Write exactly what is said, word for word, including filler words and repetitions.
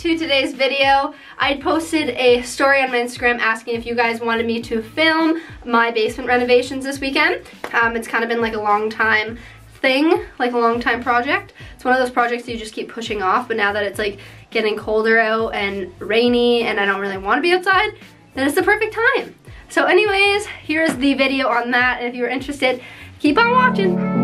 to today's video. I posted a story on my Instagram asking if you guys wanted me to film my basement renovations this weekend. Um, it's kind of been like a long time thing, like a long time project. It's one of those projects you just keep pushing off, but now that it's like getting colder out and rainy and I don't really want to be outside, then it's the perfect time. So anyways, here's the video on that. If you're interested, keep on watching.